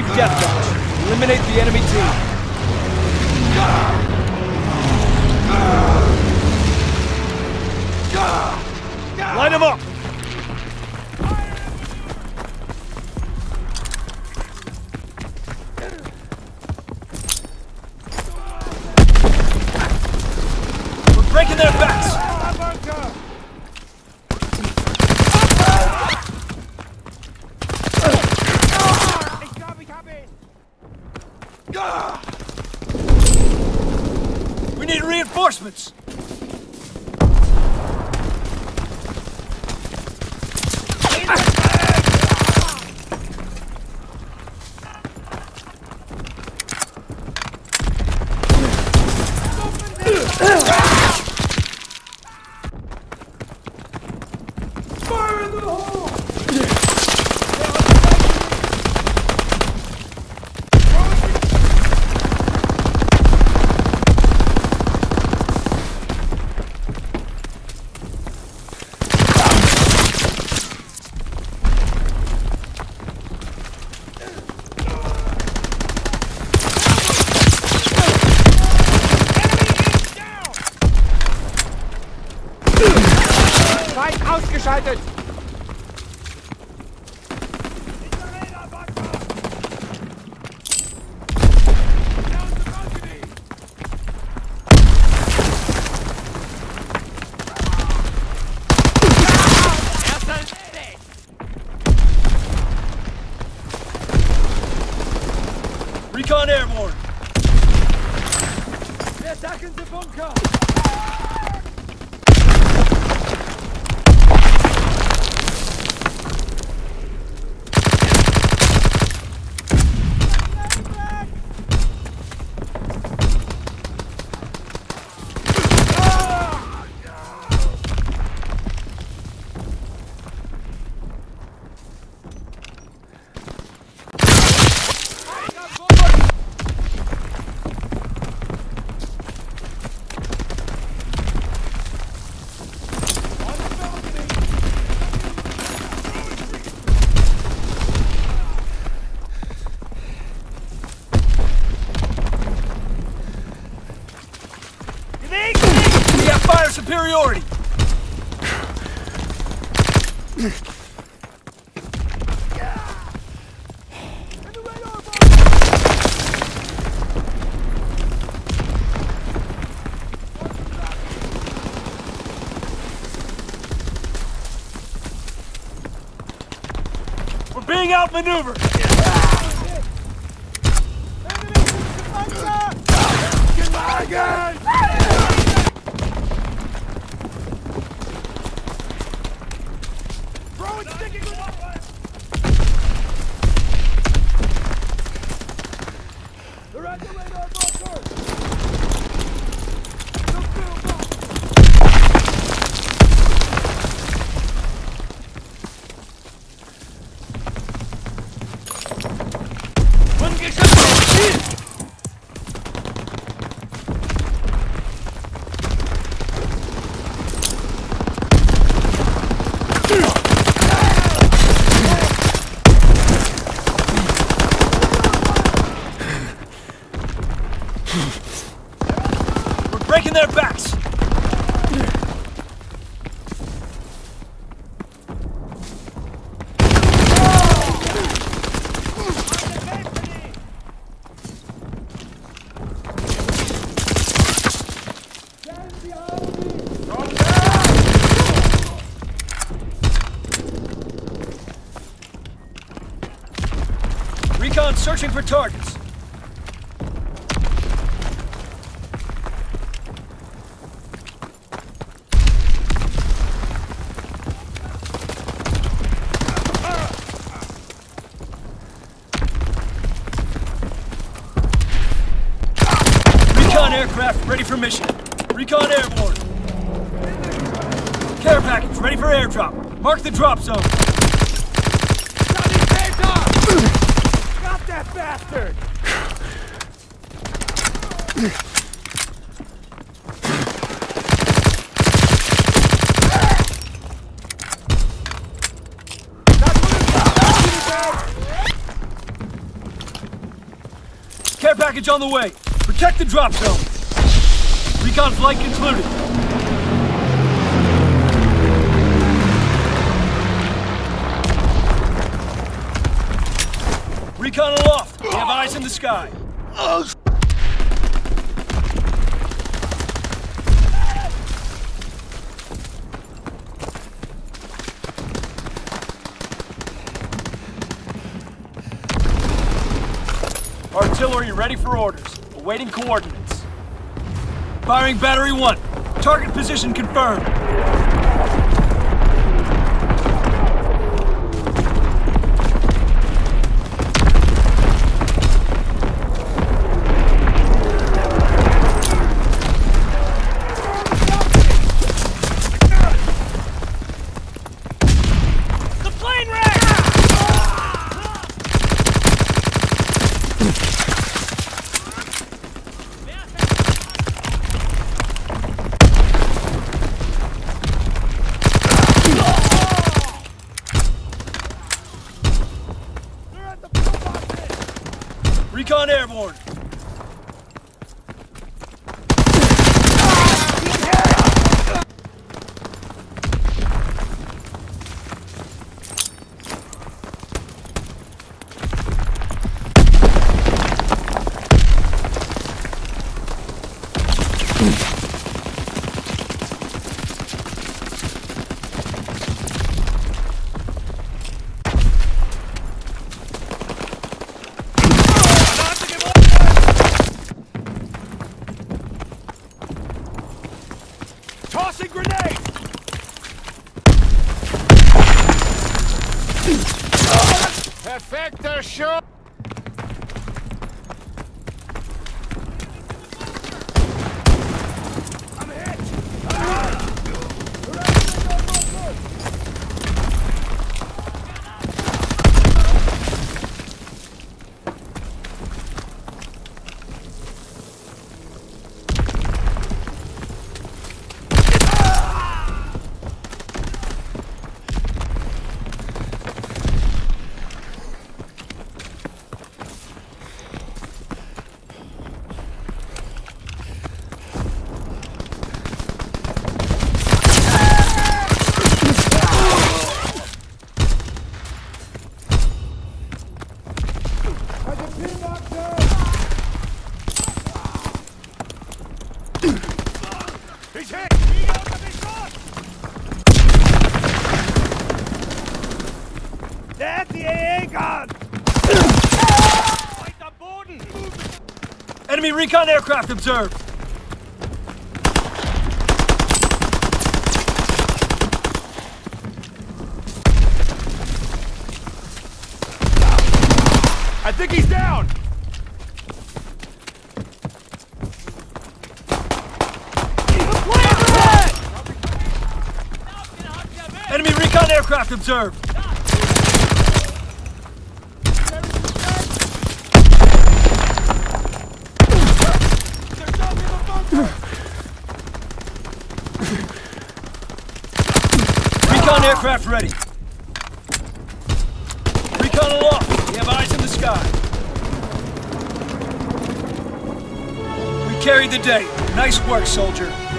Achieve death match. Eliminate the enemy team. Line them up! We need reinforcements! Ausgeschaltet! Recon airborne! Wir attacken den Bunker! Superiority! We're being outmaneuvered! Their backs. Recon searching for targets. Aircraft ready for mission. Recon airborne. Care package ready for airdrop. Mark the drop zone. Got that bastard! package on the way. Protect the drop zone. Recon flight concluded. Recon aloft. We have eyes in the sky. Artillery ready for orders. Awaiting coordinates. Firing battery 1. Target position confirmed. The plane wrecked! Recon airborne. Tossing grenade! Perfecto shot! I'm hit! He's hit! He got to be shot! They're at the AA gun! Fight the Boden! Enemy recon aircraft observed! I think he's down! Enemy recon aircraft observed. Recon aircraft ready. Recon aloft. We have eyes in the sky. We carried the day. Nice work, soldier.